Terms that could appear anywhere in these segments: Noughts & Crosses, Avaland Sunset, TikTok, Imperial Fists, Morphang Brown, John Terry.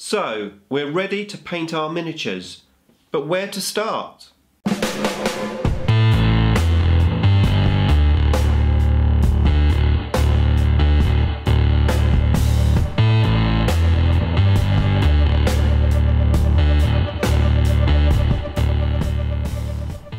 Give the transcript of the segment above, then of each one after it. So, we're ready to paint our miniatures, but where to start?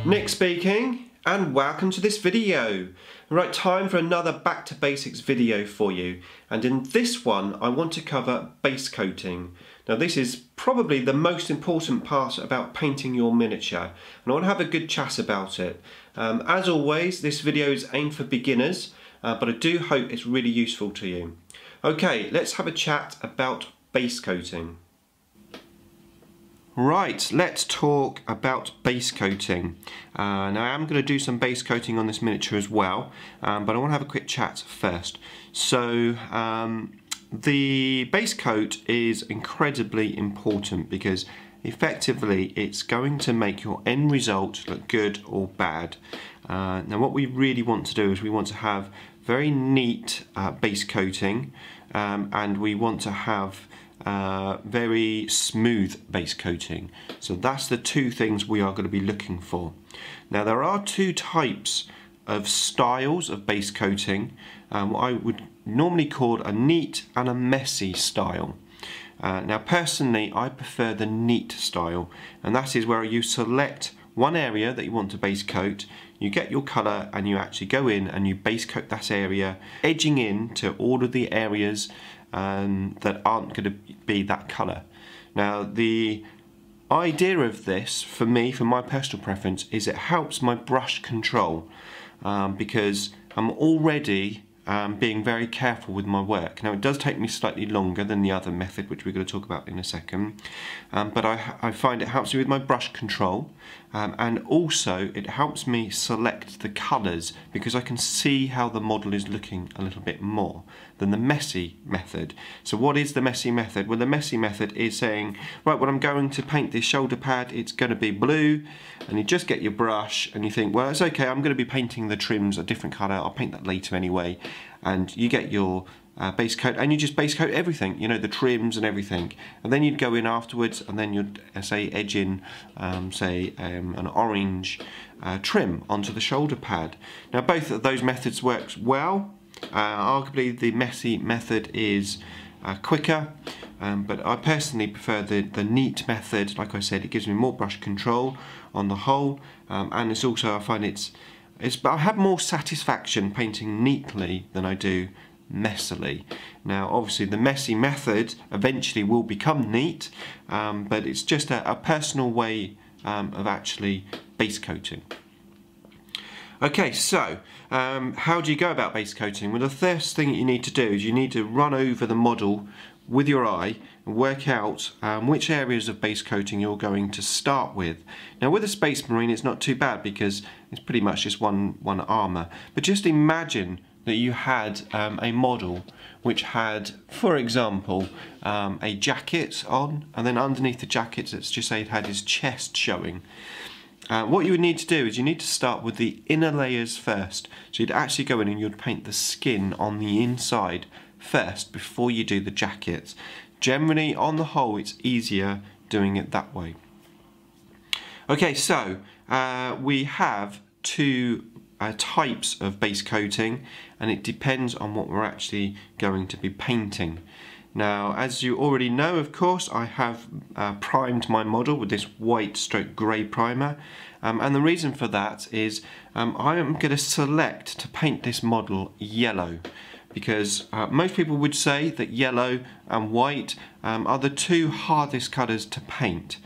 Nick speaking, and welcome to this video. Right, time for another back to basics video for you, and in this one I want to cover base coating. Now this is probably the most important part about painting your miniature, and I want to have a good chat about it. As always, this video is aimed for beginners, but I do hope it's really useful to you. Okay, let's have a chat about base coating. Right, let's talk about base coating. Now I am going to do some base coating on this miniature as well, but I want to have a quick chat first. So the base coat is incredibly important because effectively it's going to make your end result look good or bad. Now what we really want to do is we want to have very neat base coating, and we want to have very smooth base coating. So that's the two things we are going to be looking for. Now there are two types of styles of base coating, what I would normally call a neat and a messy style. Now personally I prefer the neat style, and that is where you select one area that you want to base coat, you get your colour and you actually go in and you base coat that area, edging in to all of the areas that aren't going to be that colour. Now the idea of this, for me, for my personal preference, is it helps my brush control, because I'm already being very careful with my work. Now it does take me slightly longer than the other method, which we're going to talk about in a second, but I find it helps me with my brush control, and also it helps me select the colours because I can see how the model is looking a little bit more than the messy method. So what is the messy method? Well, the messy method is saying, right, well, I'm going to paint this shoulder pad, it's going to be blue, and you just get your brush and you think, well, it's okay, I'm going to be painting the trims a different colour, I'll paint that later anyway, and you get your base coat and you just base coat everything, you know, the trims and everything, and then you'd go in afterwards and then you'd say edge in an orange trim onto the shoulder pad. Now both of those methods works well. Arguably the messy method is quicker, but I personally prefer the neat method. Like I said, it gives me more brush control on the whole, and it's also, I find I have more satisfaction painting neatly than I do messily. Now obviously the messy method eventually will become neat, but it's just a personal way of actually base coating. Okay, so how do you go about base coating? Well, the first thing you need to do is you need to run over the model with your eye and work out which areas of base coating you're going to start with. Now with a Space Marine it's not too bad because it's pretty much just one armour, but just imagine that you had a model which had, for example, a jacket on, and then underneath the jacket, let's just say it had his chest showing. What you would need to do is you need to start with the inner layers first, so you'd actually go in and you'd paint the skin on the inside first before you do the jackets. Generally on the whole it's easier doing it that way. Okay, so we have two types of base coating, and it depends on what we're actually going to be painting. Now as you already know, of course, I have primed my model with this white stroke grey primer, and the reason for that is I am going to select to paint this model yellow, because most people would say that yellow and white are the two hardest colours to paint.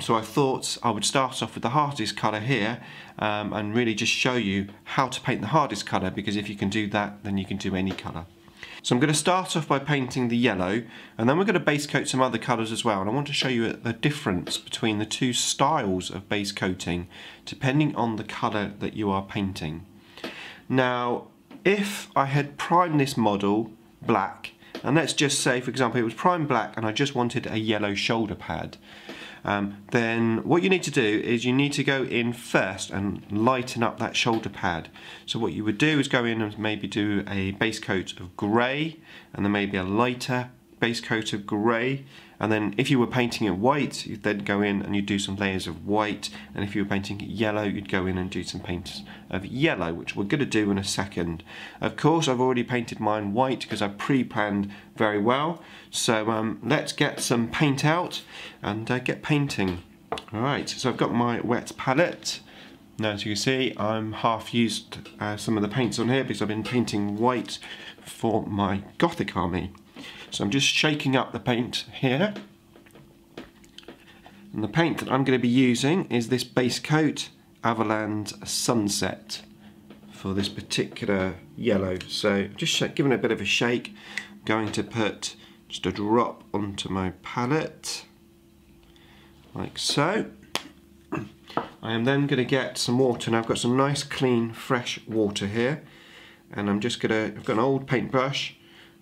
So I thought I would start off with the hardest colour here, and really just show you how to paint the hardest colour, because if you can do that, then you can do any colour. So I'm going to start off by painting the yellow, and then we're going to base coat some other colours as well, and I want to show you the difference between the two styles of base coating depending on the colour that you are painting. Now if I had primed this model black, and let's just say, for example, it was primed black and I just wanted a yellow shoulder pad, then what you need to do is you need to go in first and lighten up that shoulder pad. So what you would do is go in and maybe do a base coat of grey, and then maybe a lighter base coat of grey, and then if you were painting it white, you'd then go in and you'd do some layers of white, and if you were painting it yellow, you'd go in and do some paints of yellow, which we're going to do in a second. Of course, I've already painted mine white because I pre-planned very well, so let's get some paint out and get painting. Alright, so I've got my wet palette. Now, as you can see, I'm half used some of the paints on here because I've been painting white for my Gothic army. So I'm just shaking up the paint here. And the paint that I'm going to be using is this base coat, Avaland Sunset, for this particular yellow. So just giving it a bit of a shake. I'm going to put just a drop onto my palette, like so. I am then going to get some water. Now I've got some nice clean fresh water here, and I'm just going to, I've got an old paintbrush,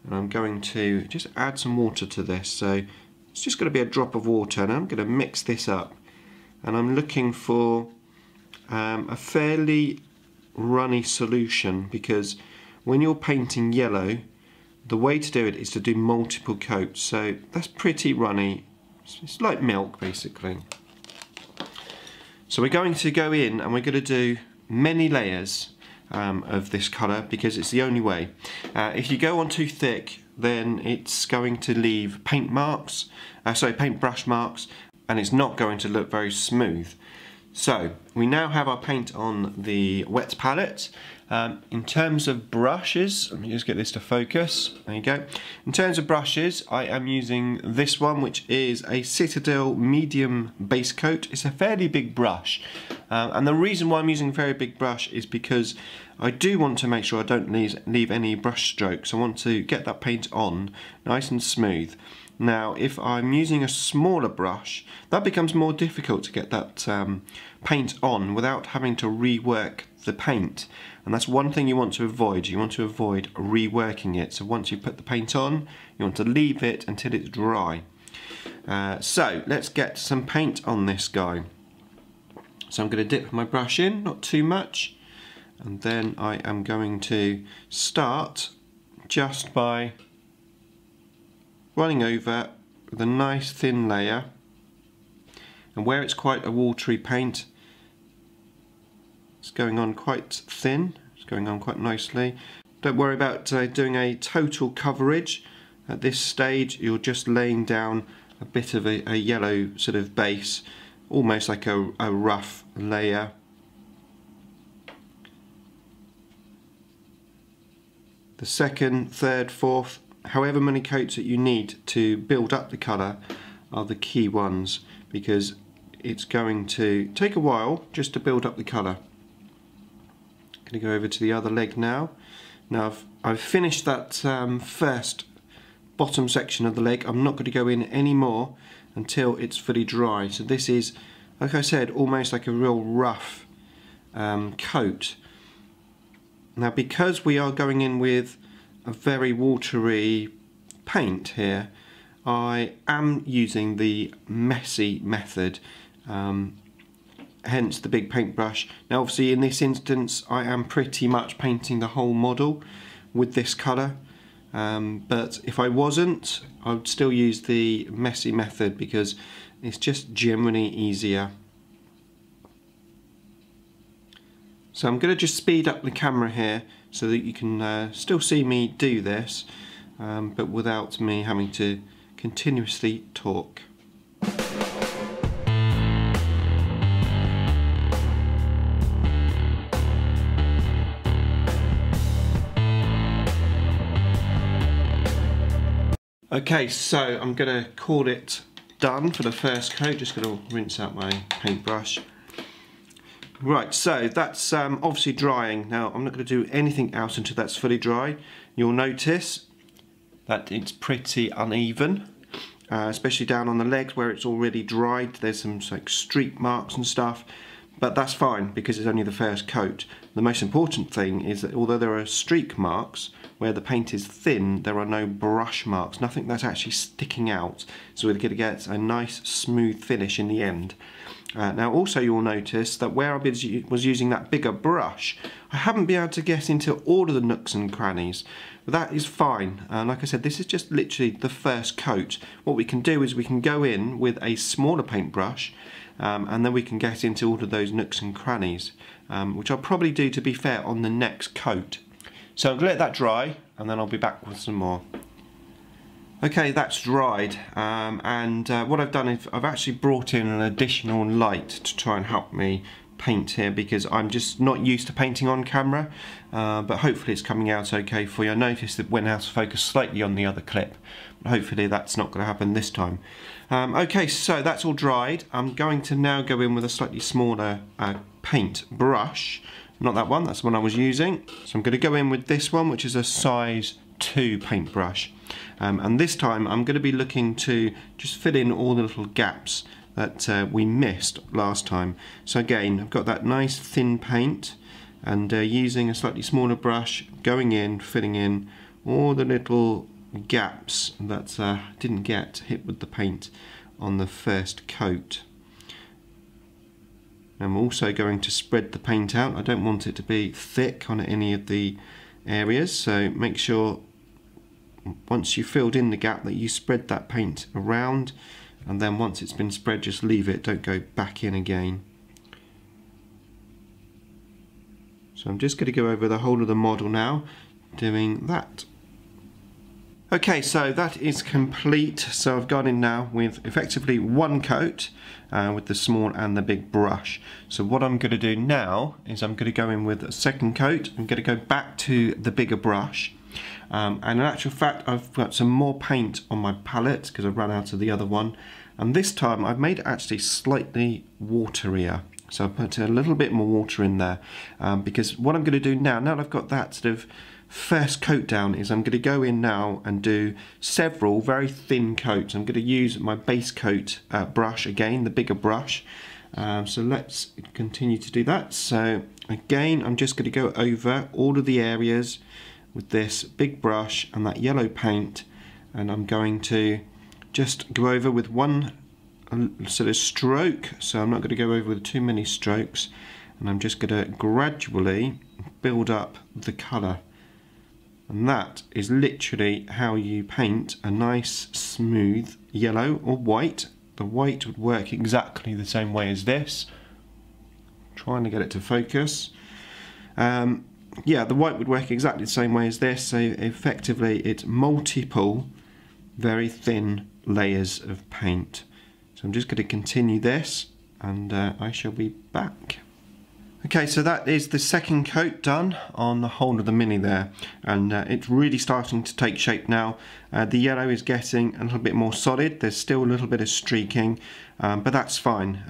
and I'm going to just add some water to this. So it's just going to be a drop of water, and I'm going to mix this up, and I'm looking for a fairly runny solution, because when you're painting yellow, the way to do it is to do multiple coats. So that's pretty runny, it's like milk basically. So we're going to go in and we're going to do many layers of this colour, because it's the only way. If you go on too thick, then it's going to leave paint marks, paintbrush marks, and it's not going to look very smooth. So we now have our paint on the wet palette. In terms of brushes, let me just get this to focus, there you go. In terms of brushes, I am using this one, which is a Citadel medium base coat. It's a fairly big brush, and the reason why I'm using a very big brush is because I do want to make sure I don't leave any brush strokes. I want to get that paint on nice and smooth. Now, if I'm using a smaller brush, that becomes more difficult to get that paint on without having to rework the paint. And that's one thing you want to avoid. You want to avoid reworking it. So once you put the paint on, you want to leave it until it's dry. So let's get some paint on this guy. So I'm going to dip my brush in, not too much. And then I am going to start just by running over with a nice thin layer, and where it's quite a watery paint, it's going on quite thin, it's going on quite nicely. Don't worry about doing a total coverage at this stage. You're just laying down a bit of a yellow sort of base, almost like a rough layer. The second, third, fourth, however many coats that you need to build up the colour are the key ones, because it's going to take a while just to build up the colour. I'm going to go over to the other leg now. Now I've finished that first bottom section of the leg. I'm not going to go in any more until it's fully dry. So this is, like I said, almost like a real rough coat. Now because we are going in with a very watery paint here, I am using the messy method, hence the big paintbrush. Now obviously in this instance I am pretty much painting the whole model with this colour, but if I wasn't, I would still use the messy method because it's just generally easier. So I'm going to just speed up the camera here so that you can still see me do this, but without me having to continuously talk. Okay, so I'm going to call it done for the first coat. Just going to rinse out my paintbrush. Right, so that's obviously drying. Now I'm not going to do anything else until that's fully dry. You'll notice that it's pretty uneven, especially down on the legs where it's already dried. There's some like streak marks and stuff, but that's fine because it's only the first coat. The most important thing is that although there are streak marks where the paint is thin, there are no brush marks, nothing that's actually sticking out. So we're going to get a nice smooth finish in the end. Now also you'll notice that where I was using that bigger brush, I haven't been able to get into all of the nooks and crannies. But that is fine. Like I said, this is just literally the first coat. What we can do is we can go in with a smaller paintbrush, and then we can get into all of those nooks and crannies, which I'll probably do, to be fair, on the next coat. So I'm going to let that dry and then I'll be back with some more. Okay, that's dried, and what I've done is I've actually brought in an additional light to try and help me paint here, because I'm just not used to painting on camera, but hopefully it's coming out okay for you. I noticed it went out of focus slightly on the other clip, but hopefully that's not going to happen this time. Okay, so that's all dried. I'm going to now go in with a slightly smaller paint brush. Not that one, that's the one I was using. So I'm going to go in with this one, which is a size 2 paintbrush, and this time I'm going to be looking to just fill in all the little gaps that we missed last time. So again, I've got that nice thin paint and using a slightly smaller brush, going in, filling in all the little gaps that didn't get hit with the paint on the first coat. I'm also going to spread the paint out. I don't want it to be thick on any of the areas, so make sure once you've filled in the gap that you spread that paint around, and then once it's been spread just leave it, don't go back in again. So I'm just going to go over the whole of the model now doing that. Okay, so that is complete. So I've gone in now with effectively one coat with the small and the big brush. So what I'm going to do now is I'm going to go in with a second coat. I'm going to go back to the bigger brush. And in actual fact, I've got some more paint on my palette because I ran out of the other one. And this time I've made it actually slightly waterier. So I put a little bit more water in there because what I'm going to do now, that I've got that sort of first coat down, is I'm going to go in now and do several very thin coats. I'm going to use my base coat brush again, the bigger brush. So let's continue to do that. So again, I'm just going to go over all of the areas with this big brush and that yellow paint, and I'm going to just go over with one sort of stroke. So I'm not going to go over with too many strokes, and I'm just going to gradually build up the colour. And that is literally how you paint a nice smooth yellow or white. The white would work exactly the same way as this. I'm trying to get it to focus. Yeah, the white would work exactly the same way as this. So effectively it's multiple very thin layers of paint. So I'm just going to continue this and I shall be back. Okay, so that is the second coat done on the whole of the mini there, and it's really starting to take shape now. The yellow is getting a little bit more solid, there's still a little bit of streaking, but that's fine.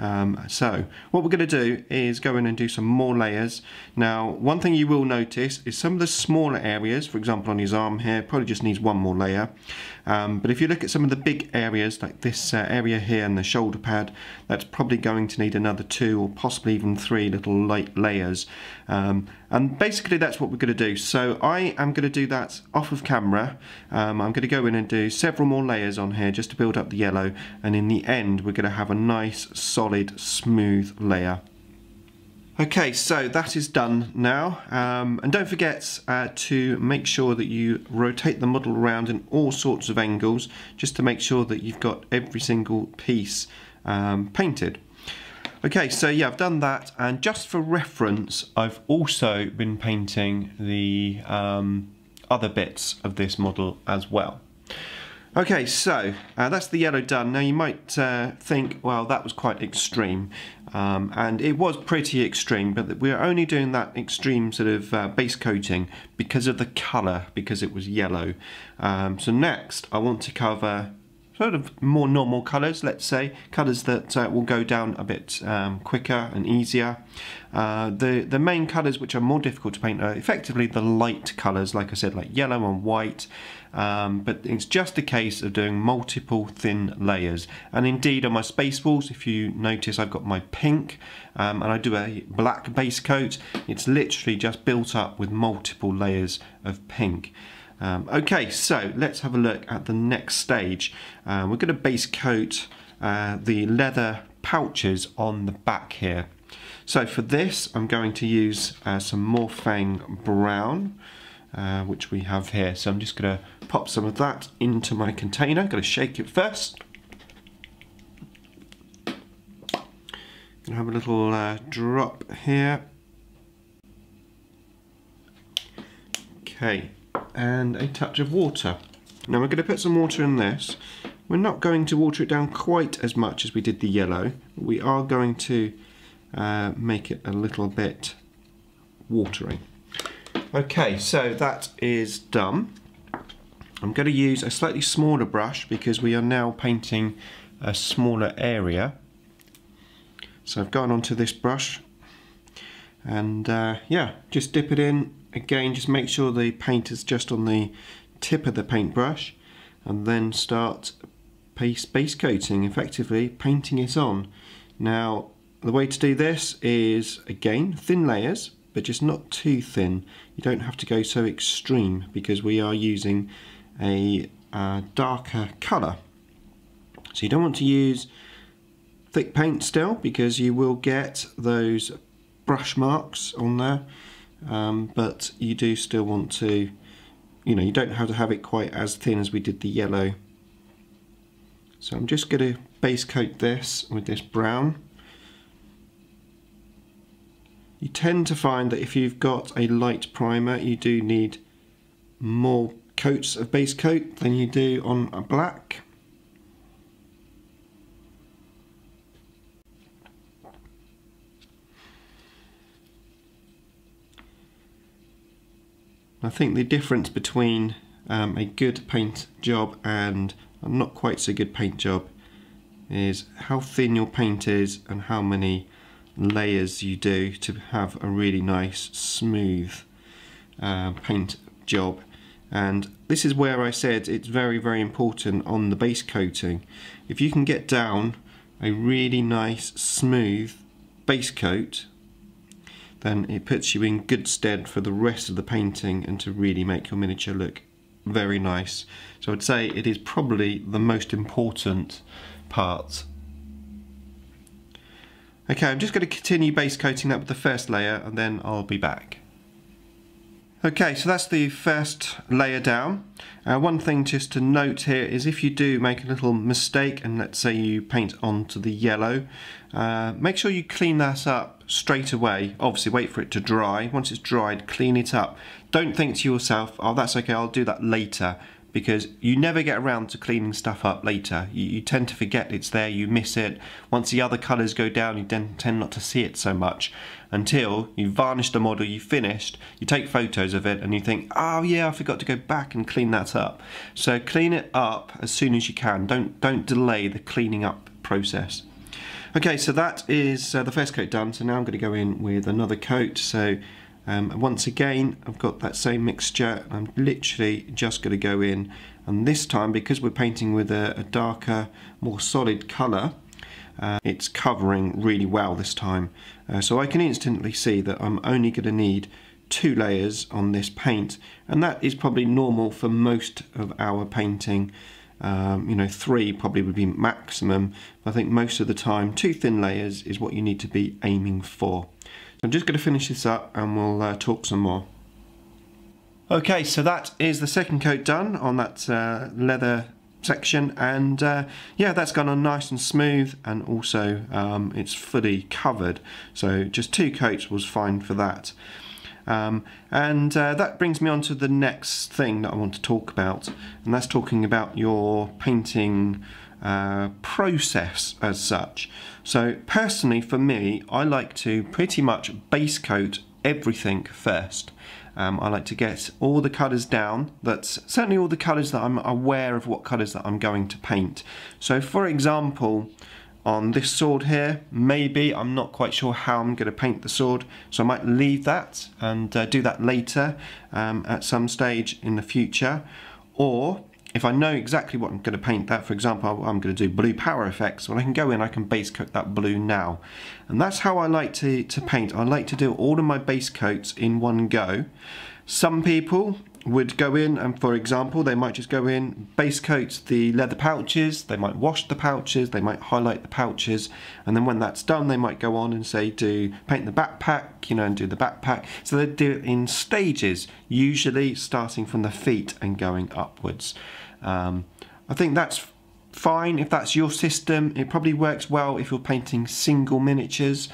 So what we're going to do is go in and do some more layers. Now one thing you will notice is some of the smaller areas, for example on his arm here, probably just needs one more layer, but if you look at some of the big areas like this area here and the shoulder pad, that's probably going to need another 2 or possibly even 3 little layers. And basically that's what we're going to do. So I am going to do that off of camera. I'm going to go in and do several more layers on here just to build up the yellow, and in the end we're going to have a nice solid smooth layer. Okay, so that is done now, and don't forget to make sure that you rotate the model around in all sorts of angles just to make sure that you've got every single piece painted. Okay, so yeah, I've done that, and just for reference, I've also been painting the other bits of this model as well. Okay, so that's the yellow done. Now you might think, well, that was quite extreme, and it was pretty extreme, but we're only doing that extreme sort of base coating because of the colour, because it was yellow. So next, I want to cover sort of more normal colours, let's say, colours that will go down a bit quicker and easier. The main colours which are more difficult to paint are effectively the light colours, like I said, like yellow and white, but it's just a case of doing multiple thin layers. And indeed on my space walls, if you notice, I've got my pink and I do a black base coat. It's literally just built up with multiple layers of pink. Okay, so let's have a look at the next stage. We're going to base coat the leather pouches on the back here. So for this, I'm going to use some Morphang Brown, which we have here. So I'm just going to pop some of that into my container. I'm going to shake it first. Going to have a little drop here. Okay. And a touch of water. Now we're going to put some water in this. We're not going to water it down quite as much as we did the yellow. We are going to make it a little bit watery. Okay, so that is done. I'm going to use a slightly smaller brush because we are now painting a smaller area. So I've gone onto this brush and yeah, just dip it in. Again, just make sure the paint is just on the tip of the paintbrush and then start base coating, effectively painting it on. Now, the way to do this is, again, thin layers, but just not too thin. You don't have to go so extreme because we are using a darker colour. So you don't want to use thick paint still because you will get those brush marks on there. But you do still want to, you know, you don't have to have it quite as thin as we did the yellow. So I'm just going to base coat this with this brown. You tend to find that if you've got a light primer, you do need more coats of base coat than you do on a black. I think the difference between a good paint job and a not quite so good paint job is how thin your paint is and how many layers you do to have a really nice smooth paint job. And this is where I said it's very, very important on the base coating. If you can get down a really nice smooth base coat, then it puts you in good stead for the rest of the painting and to really make your miniature look very nice. So I'd say it is probably the most important part. Okay, I'm just going to continue base coating that with the first layer and then I'll be back. Okay, so that's the first layer down. One thing just to note here is if you do make a little mistake and let's say you paint onto the yellow, make sure you clean that up straight away. Obviously wait for it to dry. Once it's dried, clean it up. Don't think to yourself, oh that's okay, I'll do that later, because you never get around to cleaning stuff up later. You tend to forget it's there, you miss it. Once the other colours go down, you then tend not to see it so much. Until you varnished a model, you finished, you take photos of it and you think, oh yeah, I forgot to go back and clean that up. So clean it up as soon as you can. Don't delay the cleaning up process. Okay, so that is the first coat done. So now I'm going to go in with another coat. So once again, I've got that same mixture. I'm literally just going to go in, and this time, because we're painting with a darker, more solid colour, it's covering really well this time. So I can instantly see that I'm only going to need two layers on this paint, and that is probably normal for most of our painting. You know, three probably would be maximum, but I think most of the time two thin layers is what you need to be aiming for. I'm just going to finish this up and we'll talk some more. Okay, so that is the second coat done on that leather section, and yeah, that's gone on nice and smooth, and also it's fully covered, so just two coats was fine for that. And that brings me on to the next thing that I want to talk about, and that's talking about your painting process as such. So personally for me, I like to pretty much base coat everything first. I like to get all the colours down, that's certainly all the colours that I'm aware of what colours that I'm going to paint. So for example, on this sword here, maybe I'm not quite sure how I'm going to paint the sword, so I might leave that and do that later at some stage in the future. Or if I know exactly what I'm going to paint that, for example, I'm going to do blue power effects, well, I can go in, I can base coat that blue now. And that's how I like to paint. I like to do all of my base coats in one go. Some people would go in and, for example, they might just go in, base coat the leather pouches, they might wash the pouches, they might highlight the pouches, and then when that's done, they might go on and say, do paint the backpack, you know, and do the backpack. So they do it in stages, usually starting from the feet and going upwards. I think that's fine if that's your system. It probably works well if you're painting single miniatures,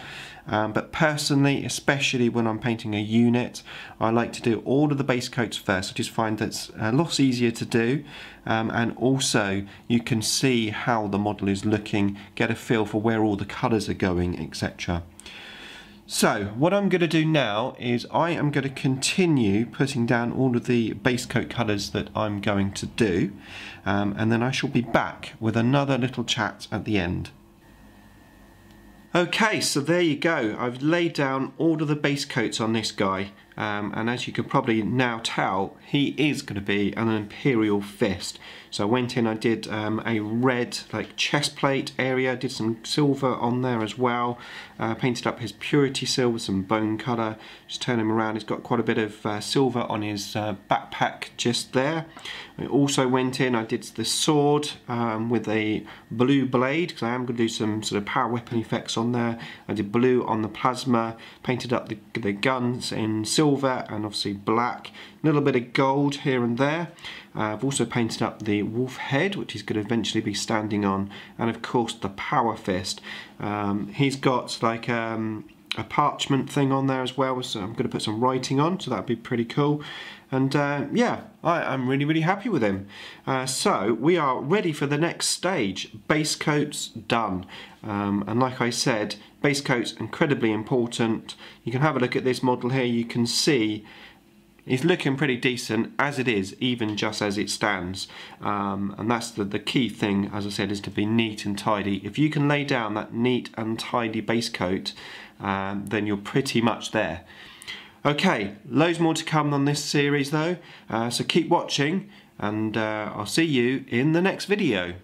but personally, especially when I'm painting a unit, I like to do all of the base coats first. I just find that's a lot easier to do, and also you can see how the model is looking, get a feel for where all the colours are going, etc. So what I'm going to do now is I am going to continue putting down all of the base coat colours that I'm going to do, and then I shall be back with another little chat at the end. Okay, so there you go. I've laid down all of the base coats on this guy, and as you can probably now tell, he is going to be an Imperial Fist. So I went in, I did a red like chest plate area, did some silver on there as well, painted up his purity seal with some bone colour, just turn him around. He's got quite a bit of silver on his backpack just there. I also went in, I did the sword with a blue blade, because I am going to do some sort of power weapon effects on there. I did blue on the plasma, painted up the guns in silver and obviously black, a little bit of gold here and there. I've also painted up the wolf head, which he's going to eventually be standing on, and of course the power fist. He's got like a parchment thing on there as well, so I'm going to put some writing on, so that'd be pretty cool. And yeah, I'm really happy with him. So we are ready for the next stage, base coats done. And like I said, base coats incredibly important. You can have a look at this model here, you can see it's looking pretty decent as it is, even just as it stands. And that's the key thing, as I said, is to be neat and tidy. If you can lay down that neat and tidy base coat, then you're pretty much there. Okay, loads more to come on this series though, so keep watching, and I'll see you in the next video.